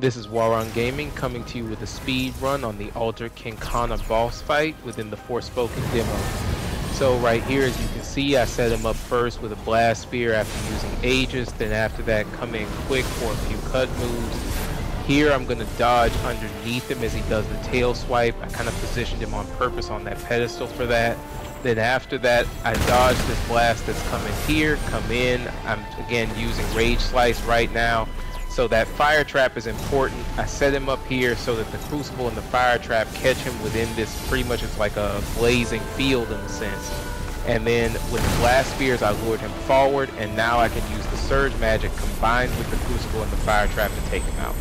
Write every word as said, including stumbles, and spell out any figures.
This is Waron Gaming coming to you with a speed run on the Alter Kinkana boss fight within the Forspoken demo. So right here, as you can see, I set him up first with a Blast Spear after using Aegis, then after that come in quick for a few cut moves. Here I'm going to dodge underneath him as he does the Tail Swipe. I kind of positioned him on purpose on that pedestal for that. Then after that, I dodge this blast that's coming here, come in. I'm again using Rage Slice right now. So that fire trap is important. I set him up here so that the crucible and the fire trap catch him within this, pretty much it's like a blazing field in a sense. And then with the blast spears, I lured him forward, and now I can use the surge magic combined with the crucible and the fire trap to take him out.